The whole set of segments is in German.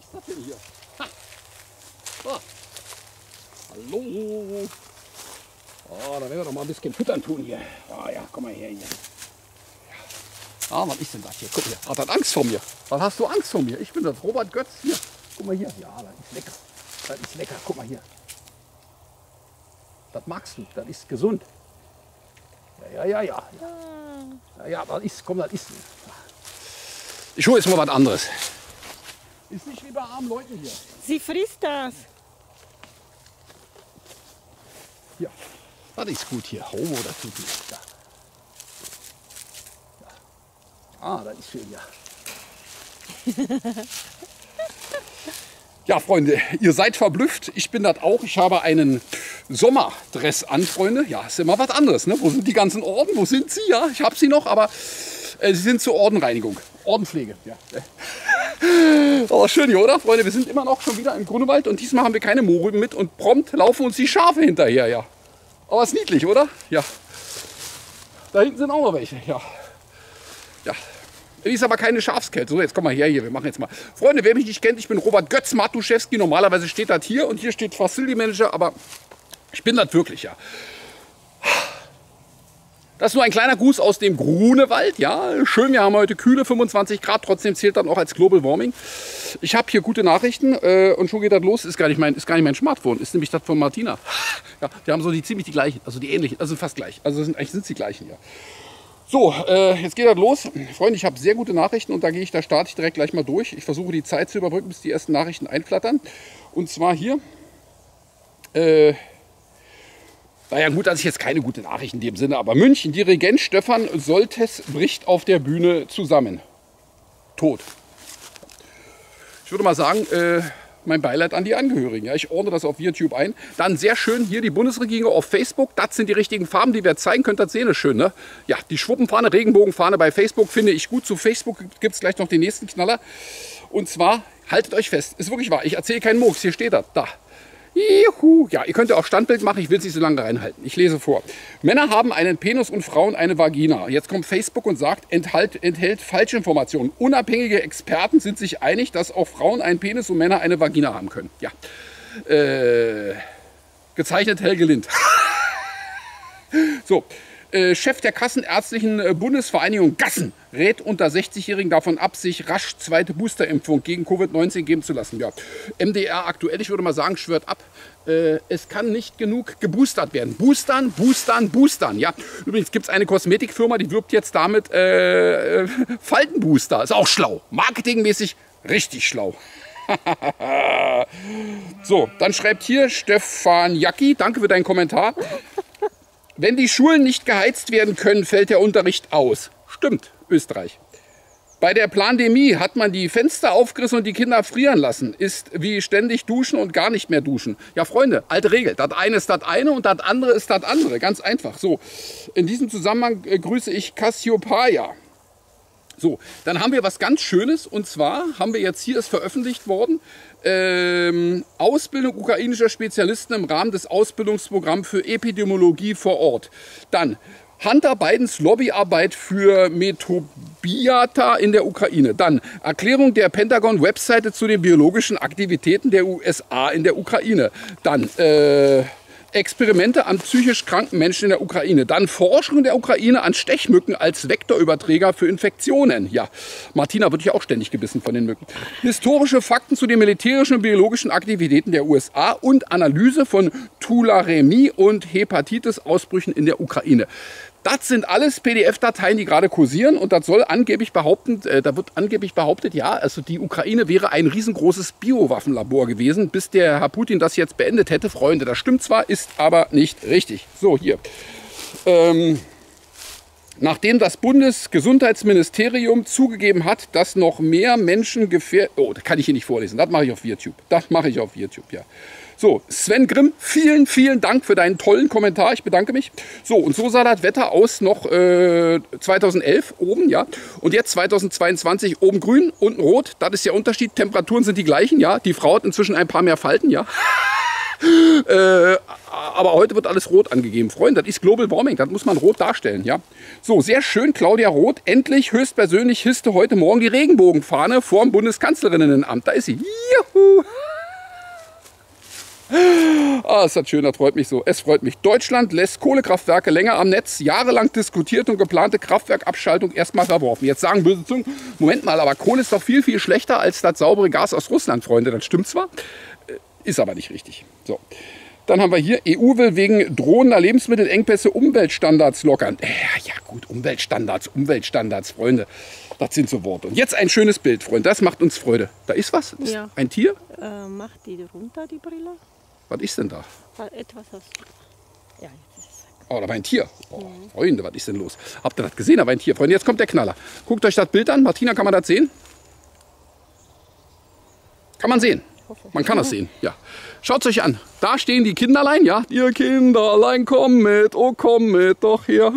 ist das denn hier? Ha. Ah. Hallo. Oh, da werden wir doch mal ein bisschen füttern tun hier. Ah ja, komm mal her hier. Ah, was ist denn das hier? Guck mal, hat er Angst vor mir? Was hast du Angst vor mir? Ich bin das Robert Götz hier. Guck mal hier. Ja, das ist lecker. Das ist lecker. Guck mal hier. Das magst du. Das ist gesund. Ja, ja, ja, ja. Ja, ja, das ist. Komm, das ist. Ich hole jetzt mal was anderes. Ist nicht wie bei armen Leuten hier. Sie frisst das. Ja, das ist gut hier. Oh, das tut mir. Ja. Ah, das ist schön, ja. Ja, Freunde, ihr seid verblüfft. Ich bin das auch. Ich habe einen Sommerdress an, Freunde. Ja, ist immer was anderes, ne? Wo sind die ganzen Orden? Wo sind sie? Ja, ich habe sie noch, aber sie sind zur Ordenreinigung. Ordenpflege, ja. Oh, schön hier, oder, Freunde? Wir sind immer noch schon wieder im Grunewald und diesmal haben wir keine Mohrrüben mit und prompt laufen uns die Schafe hinterher, ja. Aber ist niedlich, oder? Ja. Da hinten sind auch noch welche, ja. Ja, es ist aber keine Schafskälte. So, jetzt komm mal her hier, wir machen jetzt mal. Freunde, wer mich nicht kennt, ich bin Robert Götz Matuschewski. Normalerweise steht das hier und hier steht Facility Manager, aber ich bin das wirklich, ja. Das ist nur ein kleiner Gruß aus dem Grunewald, ja. Schön, wir haben heute kühle 25 Grad, trotzdem zählt dann auch als Global Warming. Ich habe hier gute Nachrichten und schon geht das los. Ist gar nicht mein Smartphone, ist nämlich das von Martina. Ja, die haben so ziemlich die gleichen, also die ähnlichen, also fast gleich. Also eigentlich sind die gleichen, ja. So, jetzt geht das los. Freunde, ich habe sehr gute Nachrichten und da starte ich direkt gleich mal durch. Ich versuche die Zeit zu überbrücken, bis die ersten Nachrichten einflattern. Und zwar hier. Naja, gut, das ist jetzt keine gute Nachricht in dem Sinne, aber München, Dirigent Stefan Soltes bricht auf der Bühne zusammen. Tot. Ich würde mal sagen, mein Beileid an die Angehörigen. Ja, ich ordne das auf YouTube ein. Dann sehr schön hier die Bundesregierung auf Facebook. Das sind die richtigen Farben, die wir zeigen können. Das sehen wir schön, ne? Ja, die Schwuppenfahne, Regenbogenfahne bei Facebook finde ich gut. Zu Facebook gibt es gleich noch den nächsten Knaller. Und zwar, haltet euch fest, ist wirklich wahr. Ich erzähle keinen Murks. Hier steht das. Da. Juhu. Ja, ihr könnt ja auch Standbild machen. Ich will es nicht so lange reinhalten. Ich lese vor. Männer haben einen Penis und Frauen eine Vagina. Jetzt kommt Facebook und sagt, enthält Falschinformationen. Unabhängige Experten sind sich einig, dass auch Frauen einen Penis und Männer eine Vagina haben können. Ja. Gezeichnet Helge Lind. So. Chef der Kassenärztlichen Bundesvereinigung Gassen rät unter 60-Jährigen davon ab, sich rasch zweite Boosterimpfung gegen Covid-19 geben zu lassen. Ja. MDR aktuell, ich würde mal sagen, schwört ab, es kann nicht genug geboostert werden. Boostern, boostern, boostern. Ja. Übrigens gibt es eine Kosmetikfirma, die wirbt jetzt damit Faltenbooster. Ist auch schlau. Marketingmäßig richtig schlau. So, dann schreibt hier Stefan Jacki, danke für deinen Kommentar. Wenn die Schulen nicht geheizt werden können, fällt der Unterricht aus. Stimmt, Österreich. Bei der Plandemie hat man die Fenster aufgerissen und die Kinder frieren lassen. Ist wie ständig duschen und gar nicht mehr duschen. Ja, Freunde, alte Regel. Das eine ist das eine und das andere ist das andere. Ganz einfach. So, in diesem Zusammenhang grüße ich Cassiopeia. So, dann haben wir was ganz Schönes und zwar haben wir jetzt, hier ist veröffentlicht worden, Ausbildung ukrainischer Spezialisten im Rahmen des Ausbildungsprogramms für Epidemiologie vor Ort. Dann Hunter Bidens Lobbyarbeit für Metobiata in der Ukraine. Dann Erklärung der Pentagon-Webseite zu den biologischen Aktivitäten der USA in der Ukraine. Dann Experimente an psychisch kranken Menschen in der Ukraine. Dann Forschung der Ukraine an Stechmücken als Vektorüberträger für Infektionen. Ja, Martina wird ja auch ständig gebissen von den Mücken. Historische Fakten zu den militärischen und biologischen Aktivitäten der USA und Analyse von Tularemie und Hepatitis-Ausbrüchen in der Ukraine. Das sind alles PDF-Dateien, die gerade kursieren und das soll angeblich behaupten, da wird angeblich behauptet, ja, also die Ukraine wäre ein riesengroßes Biowaffenlabor gewesen, bis der Herr Putin das jetzt beendet hätte. Freunde, das stimmt zwar, ist aber nicht richtig. So, hier. Nachdem das Bundesgesundheitsministerium zugegeben hat, dass noch mehr Menschen gefährdet... Oh, das kann ich hier nicht vorlesen, das mache ich auf YouTube. Das mache ich auf YouTube, ja. So, Sven Grimm, vielen, vielen Dank für deinen tollen Kommentar. Ich bedanke mich. So, und so sah das Wetter aus noch 2011 oben, ja. Und jetzt 2022 oben grün, unten rot. Das ist der Unterschied. Temperaturen sind die gleichen, ja. Die Frau hat inzwischen ein paar mehr Falten, ja. aber heute wird alles rot angegeben. Freunde, das ist Global Warming, das muss man rot darstellen. Ja? So, sehr schön, Claudia Roth, endlich höchstpersönlich hisste heute Morgen die Regenbogenfahne vorm Bundeskanzlerinnenamt. Da ist sie. Juhu! Ah, ist das schön, das freut mich so. Es freut mich. Deutschland lässt Kohlekraftwerke länger am Netz. Jahrelang diskutiert und geplante Kraftwerkabschaltung erstmal verworfen. Jetzt sagen böse Zungen, Moment mal, aber Kohle ist doch viel, viel schlechter als das saubere Gas aus Russland, Freunde. Das stimmt zwar, ist aber nicht richtig. So. Dann haben wir hier, EU will wegen drohender Lebensmittelengpässe Umweltstandards lockern. Ja gut, Umweltstandards, Freunde. Das sind so Worte. Und jetzt ein schönes Bild, Freunde. Das macht uns Freude. Da ist was? Das ja. Ist ein Tier? Mach die runter, die Brille. Was ist denn da? Etwas aus. Ja, jetzt ist es. Oh, da war ein Tier. Oh, mhm. Freunde, was ist denn los? Habt ihr das gesehen? Da war ein Tier. Freunde, jetzt kommt der Knaller. Guckt euch das Bild an. Martina, kann man das sehen? Kann man sehen. Man kann das sehen, ja. Schaut es euch an. Da stehen die Kinderlein, ja. Ihr Kinderlein, komm mit doch her.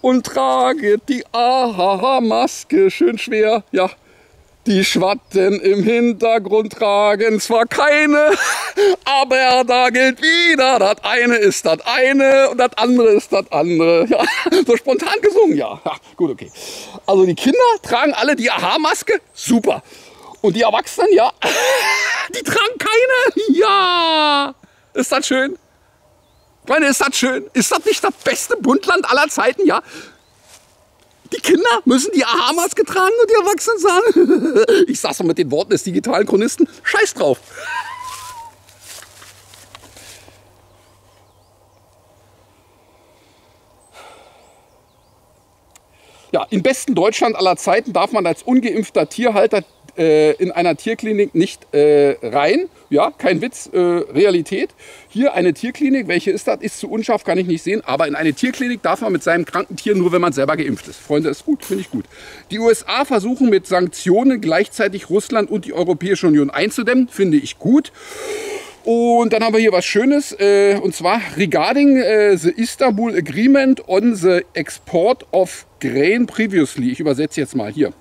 Und traget die Aha-Maske schön schwer, ja. Die Schwatten im Hintergrund tragen zwar keine, aber da gilt wieder, das eine ist das eine und das andere ist das andere. Ja, so spontan gesungen, ja. Ja gut, okay. Also die Kinder tragen alle die Aha-Maske, super. Und die Erwachsenen, ja, die tragen keine. Ja, ist das schön? Meine, ist das schön? Ist das nicht das beste Bundland aller Zeiten, ja? Die Kinder müssen die Aha-Maske tragen und die Erwachsenen sagen, ich sag's doch mit den Worten des digitalen Chronisten, scheiß drauf. Ja, im besten Deutschland aller Zeiten darf man als ungeimpfter Tierhalter in einer Tierklinik nicht rein. Ja, kein Witz, Realität. Hier eine Tierklinik, welche ist das? Ist zu unscharf, kann ich nicht sehen. Aber in eine Tierklinik darf man mit seinem kranken Tier nur, wenn man selber geimpft ist. Freunde, ist gut, finde ich gut. Die USA versuchen mit Sanktionen gleichzeitig Russland und die Europäische Union einzudämmen. Finde ich gut. Und dann haben wir hier was Schönes, und zwar regarding the Istanbul Agreement on the Export of Grain previously. Ich übersetze jetzt mal hier.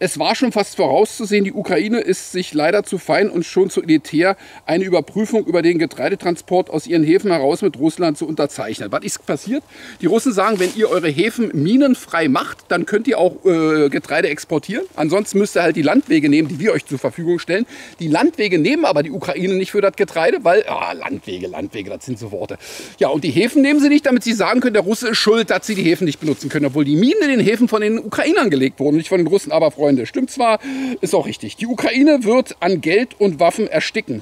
Es war schon fast vorauszusehen, die Ukraine ist sich leider zu fein und schon zu elitär, eine Überprüfung über den Getreidetransport aus ihren Häfen heraus mit Russland zu unterzeichnen. Was ist passiert? Die Russen sagen, wenn ihr eure Häfen minenfrei macht, dann könnt ihr auch Getreide exportieren. Ansonsten müsst ihr halt die Landwege nehmen, die wir euch zur Verfügung stellen. Die Landwege nehmen aber die Ukraine nicht für das Getreide, weil, ah, Landwege, das sind so Worte. Ja, und die Häfen nehmen sie nicht, damit sie sagen können, der Russe ist schuld, dass sie die Häfen nicht benutzen können, obwohl die Minen in den Häfen von den Ukrainern gelegt wurden, nicht von den Russen, aber Freunde. Stimmt zwar, ist auch richtig. Die Ukraine wird an Geld und Waffen ersticken.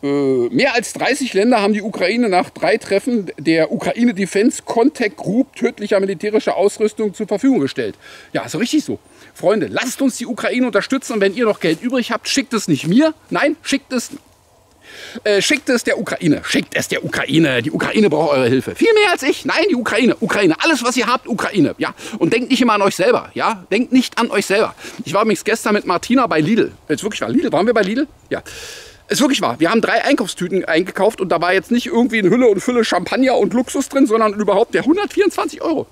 Mehr als 30 Länder haben die Ukraine nach 3 Treffen der Ukraine Defense Contact Group tödlicher militärischer Ausrüstung zur Verfügung gestellt. Ja, ist richtig so. Freunde, lasst uns die Ukraine unterstützen und wenn ihr noch Geld übrig habt, schickt es nicht mir. Nein, schickt es der Ukraine. Schickt es der Ukraine. Die Ukraine braucht eure Hilfe. Viel mehr als ich. Nein, die Ukraine. Ukraine. Alles, was ihr habt, Ukraine. Ja. Und denkt nicht immer an euch selber. Ja. Denkt nicht an euch selber. Ich war übrigens gestern mit Martina bei Lidl. Jetzt wirklich wahr. Lidl, waren wir bei Lidl? Ja. Ist wirklich wahr. Wir haben 3 Einkaufstüten eingekauft und da war jetzt nicht irgendwie in Hülle und Fülle Champagner und Luxus drin, sondern überhaupt der 124 Euro.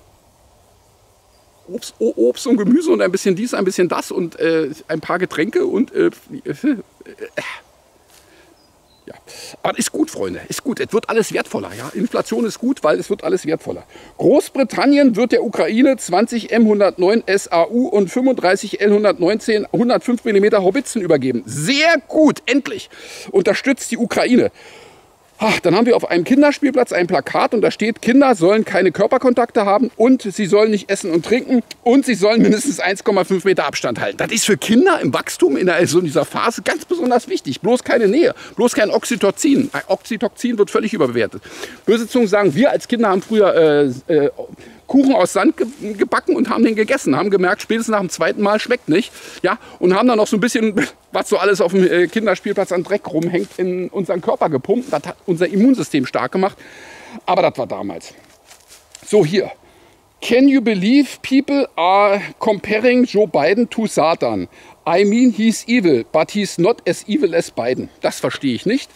Obst und Gemüse und ein bisschen dies, ein bisschen das und ein paar Getränke und ja. Aber ist gut, Freunde, ist gut. Es wird alles wertvoller. Ja? Inflation ist gut, weil es wird alles wertvoller. Großbritannien wird der Ukraine 20 M109 SAU und 35 L119 105 mm Haubitzen übergeben. Sehr gut, endlich. Unterstützt die Ukraine. Ach, dann haben wir auf einem Kinderspielplatz ein Plakat und da steht, Kinder sollen keine Körperkontakte haben und sie sollen nicht essen und trinken und sie sollen mindestens 1,5 Meter Abstand halten. Das ist für Kinder im Wachstum in dieser Phase ganz besonders wichtig. Bloß keine Nähe, bloß kein Oxytocin. Oxytocin wird völlig überbewertet. Böse Zungen sagen, wir als Kinder haben früher Kuchen aus Sand gebacken und haben den gegessen. Haben gemerkt, spätestens nach dem 2. Mal schmeckt nicht. Ja, und haben dann noch so ein bisschen, was so alles auf dem Kinderspielplatz an Dreck rumhängt, in unseren Körper gepumpt. Das hat unser Immunsystem stark gemacht. Aber das war damals. So, hier. Can you believe people are comparing Joe Biden to Satan? I mean, he's evil, but he's not as evil as Biden. Das verstehe ich nicht.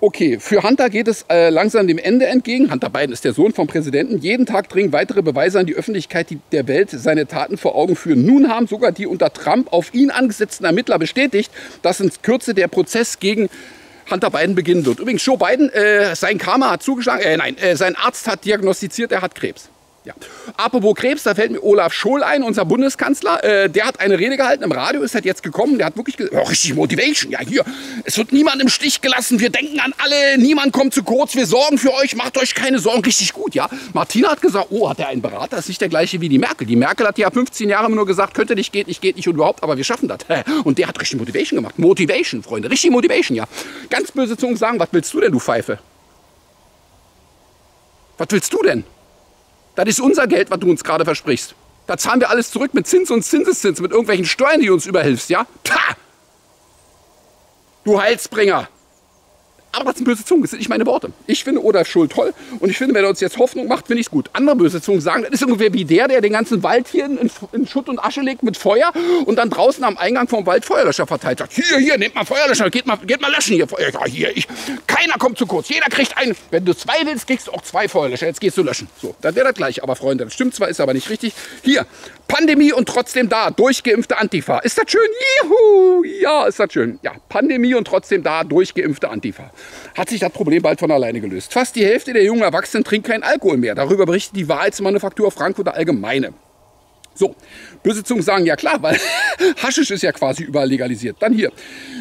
Okay, für Hunter geht es langsam dem Ende entgegen. Hunter Biden ist der Sohn vom Präsidenten. Jeden Tag dringen weitere Beweise an die Öffentlichkeit, die der Welt seine Taten vor Augen führen. Nun haben sogar die unter Trump auf ihn angesetzten Ermittler bestätigt, dass in Kürze der Prozess gegen Hunter Biden beginnen wird. Übrigens, Joe Biden, sein Karma hat zugeschlagen. Sein Arzt hat diagnostiziert, er hat Krebs. Ja. Apropos Krebs, da fällt mir Olaf Scholz ein, unser Bundeskanzler. Der hat eine Rede gehalten im Radio, ist halt jetzt gekommen. Der hat wirklich gesagt, oh, richtig Motivation, ja hier. Es wird niemand im Stich gelassen, wir denken an alle, niemand kommt zu kurz, wir sorgen für euch, macht euch keine Sorgen. Richtig gut, ja. Martina hat gesagt, oh, hat er einen Berater, das ist nicht der gleiche wie die Merkel. Die Merkel hat ja 15 Jahre nur gesagt, könnte nicht, geht nicht und überhaupt, aber wir schaffen das. Und der hat richtig Motivation gemacht. Motivation, Freunde, richtig Motivation, ja. Ganz böse Zungen sagen, was willst du denn, du Pfeife? Was willst du denn? Das ist unser Geld, was du uns gerade versprichst. Da zahlen wir alles zurück mit Zins und Zinseszins, mit irgendwelchen Steuern, die uns überhilfst, ja? Pah! Du Heilsbringer! Aber das sind böse Zungen, das sind nicht meine Worte. Ich finde Olaf Scholz toll und ich finde, wenn er uns jetzt Hoffnung macht, finde ich es gut. Andere böse Zungen sagen, das ist ungefähr wie der den ganzen Wald hier in Schutt und Asche legt mit Feuer und dann draußen am Eingang vom Wald Feuerlöscher verteilt. Sagt, hier, nehmt mal Feuerlöscher, geht mal löschen hier. Ja, keiner kommt zu kurz, jeder kriegt einen. Wenn du zwei willst, kriegst du auch zwei Feuerlöscher, jetzt gehst du löschen. So, dann wäre das gleich, aber Freunde, das stimmt zwar, ist aber nicht richtig. Hier, Pandemie und trotzdem da, durchgeimpfte Antifa. Ist das schön? Juhu! Ja, ist das schön. Ja, Pandemie und trotzdem da, durchgeimpfte Antifa. Hat sich das Problem bald von alleine gelöst. Fast die Hälfte der jungen Erwachsenen trinkt keinen Alkohol mehr. Darüber berichtet die Wahrheitsmanufaktur Frankfurter Allgemeine. So, böse Zungen sagen, ja klar, weil Haschisch ist ja quasi überall legalisiert. Dann hier,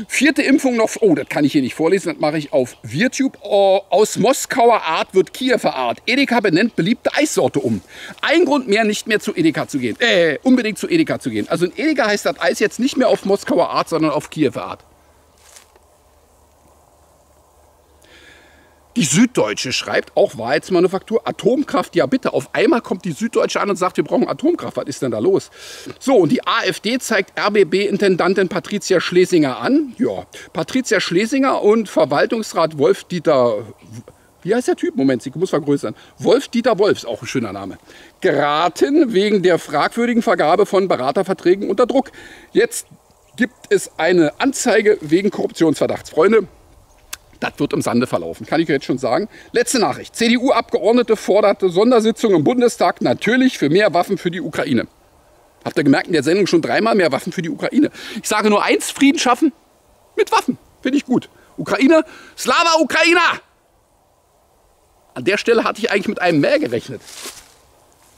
4. Impfung noch, oh, das kann ich hier nicht vorlesen, das mache ich auf YouTube. Oh, aus Moskauer Art wird Kiewer Art. Edeka benennt beliebte Eissorte um. Ein Grund mehr, nicht mehr zu Edeka zu gehen. Unbedingt zu Edeka zu gehen. Also in Edeka heißt das Eis jetzt nicht mehr auf Moskauer Art, sondern auf Kiewer Art. Die Süddeutsche schreibt, auch Wahrheitsmanufaktur, Atomkraft, ja bitte. Auf einmal kommt die Süddeutsche an und sagt, wir brauchen Atomkraft. Was ist denn da los? So, und die AfD zeigt RBB-Intendantin Patricia Schlesinger an. Ja, Patricia Schlesinger und Verwaltungsrat Wolf-Dieter... Wie heißt der Typ? Moment, ich muss vergrößern. Wolf-Dieter Wolfs, auch ein schöner Name. Geraten wegen der fragwürdigen Vergabe von Beraterverträgen unter Druck. Jetzt gibt es eine Anzeige wegen Korruptionsverdachts. Freunde... Das wird im Sande verlaufen, kann ich jetzt schon sagen. Letzte Nachricht. CDU-Abgeordnete forderte Sondersitzung im Bundestag natürlich für mehr Waffen für die Ukraine. Habt ihr gemerkt, in der Sendung schon dreimal mehr Waffen für die Ukraine. Ich sage nur eins, Frieden schaffen mit Waffen. Finde ich gut. Ukraine, Slava Ukraina! An der Stelle hatte ich eigentlich mit einem mehr gerechnet.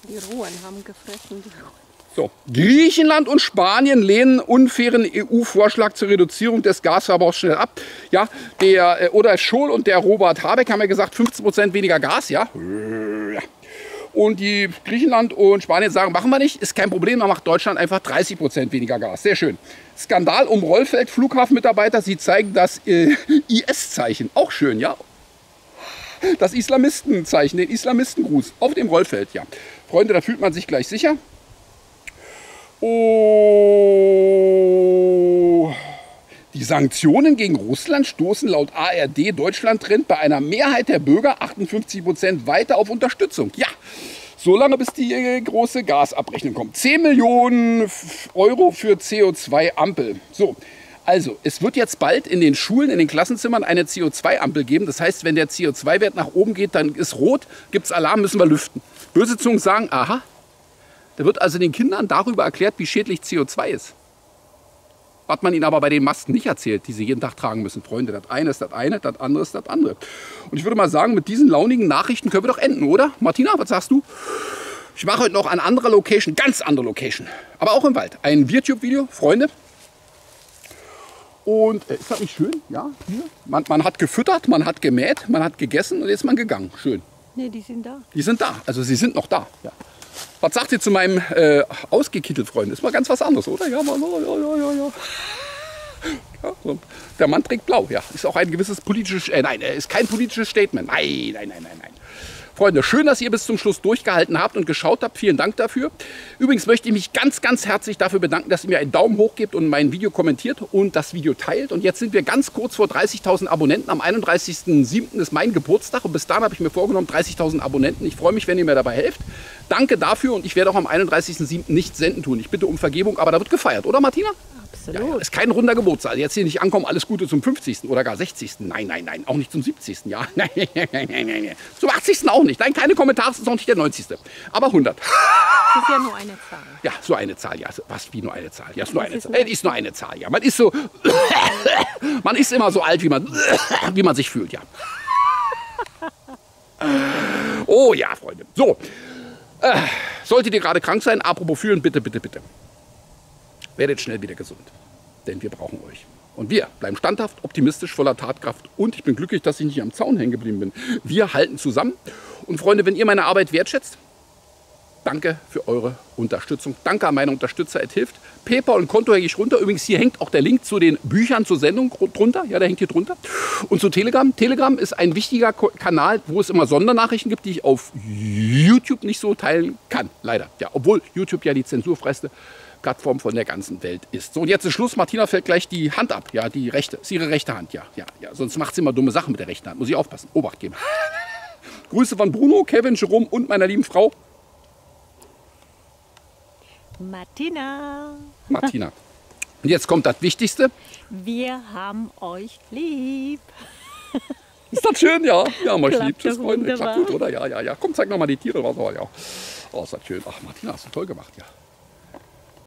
Die Ruhen haben gefressen, die Ruhen. So. Griechenland und Spanien lehnen unfairen EU-Vorschlag zur Reduzierung des Gasverbrauchs schnell ab. Ja, der Olaf Scholz und der Robert Habeck haben ja gesagt, 15% weniger Gas, ja. Und die Griechenland und Spanien sagen, machen wir nicht, ist kein Problem, man macht Deutschland einfach 30% weniger Gas. Sehr schön. Skandal um Rollfeld, Flughafenmitarbeiter, sie zeigen das IS-Zeichen. Auch schön, ja. Das Islamistenzeichen, den Islamistengruß auf dem Rollfeld, ja. Freunde, da fühlt man sich gleich sicher. Oh. Die Sanktionen gegen Russland stoßen laut ARD Deutschland-Trend bei einer Mehrheit der Bürger, 58%, weiter auf Unterstützung. Ja, solange bis die große Gasabrechnung kommt. 10 Millionen Euro für CO2-Ampel. So. Also, es wird jetzt bald in den Schulen, in den Klassenzimmern eine CO2-Ampel geben. Das heißt, wenn der CO2-Wert nach oben geht, dann ist rot, gibt es Alarm, müssen wir lüften. Böse Zungen sagen, aha. Da wird also den Kindern darüber erklärt, wie schädlich CO2 ist. Hat man ihnen aber bei den Masken nicht erzählt, die sie jeden Tag tragen müssen. Freunde, das eine ist das eine, das andere ist das andere. Und ich würde mal sagen, mit diesen launigen Nachrichten können wir doch enden, oder? Martina, was sagst du? Ich mache heute noch an anderer Location, ganz andere Location, aber auch im Wald, ein YouTube-Video, Freunde. Und ist das nicht schön? Ja, hier. Man hat gefüttert, man hat gemäht, man hat gegessen und jetzt ist man gegangen. Schön. Nee, die sind da. Die sind da, also sie sind noch da. Ja. Was sagt ihr zu meinem ausgekittelt, Freund? Ist mal ganz was anderes, oder? Ja, ja. So. Der Mann trägt blau, ja. Ist auch ein gewisses politisches... nein, ist kein politisches Statement. Nein. Freunde, schön, dass ihr bis zum Schluss durchgehalten habt und geschaut habt. Vielen Dank dafür. Übrigens möchte ich mich ganz, ganz herzlich dafür bedanken, dass ihr mir einen Daumen hoch gebt und mein Video kommentiert und das Video teilt. Und jetzt sind wir ganz kurz vor 30.000 Abonnenten. Am 31.07. ist mein Geburtstag und bis dahin habe ich mir vorgenommen, 30.000 Abonnenten. Ich freue mich, wenn ihr mir dabei helft. Danke dafür und ich werde auch am 31.07. nicht senden tun. Ich bitte um Vergebung, aber da wird gefeiert, oder Martina? Absolut. Absolut. Ja, ist kein runder Geburtstag. Jetzt hier nicht ankommen, alles Gute zum 50. oder gar 60. Nein, nein, nein. Auch nicht zum 70. Ja, nein, nein, nein, nein. Zum 80. auch nicht. Nein, keine Kommentare, ist auch nicht der 90. Aber 100. Das ist ja nur eine Zahl. Ja, so eine Zahl, ja. Was, wie nur eine Zahl? Ja, ist nur eine Zahl. Ist nur eine Zahl, ja. Man ist so, man ist immer so alt, wie man sich fühlt, ja. Oh ja, Freunde. So, solltet ihr gerade krank sein, apropos fühlen, bitte, bitte, bitte. Werdet schnell wieder gesund, denn wir brauchen euch. Und wir bleiben standhaft, optimistisch, voller Tatkraft. Und ich bin glücklich, dass ich nicht am Zaun hängen geblieben bin. Wir halten zusammen. Und Freunde, wenn ihr meine Arbeit wertschätzt, danke für eure Unterstützung. Danke an meine Unterstützer, es hilft. PayPal und Konto hänge ich runter. Übrigens, hier hängt auch der Link zu den Büchern zur Sendung drunter. Ja, der hängt hier drunter. Und zu Telegram. Telegram ist ein wichtiger Kanal, wo es immer Sondernachrichten gibt, die ich auf YouTube nicht so teilen kann. Leider. Ja, obwohl YouTube ja die zensurfreiste Plattform von der ganzen Welt ist. So, und jetzt ist Schluss. Martina fällt gleich die Hand ab. Ja, die rechte. Ist ihre rechte Hand. Ja, ja, ja. Sonst macht sie immer dumme Sachen mit der rechten Hand. Muss ich aufpassen. Obacht geben. Grüße von Bruno, Kevin, Jerome und meiner lieben Frau Martina. Martina. Und jetzt kommt das Wichtigste. Wir haben euch lieb. Ist das schön, ja? Wir haben euch lieb. Tschüss, Freunde. Klappt gut, oder? Ja, ja, ja. Komm, zeig nochmal die Tiere. Ja. Oh, ist das schön. Ach, Martina, hast du toll gemacht, ja.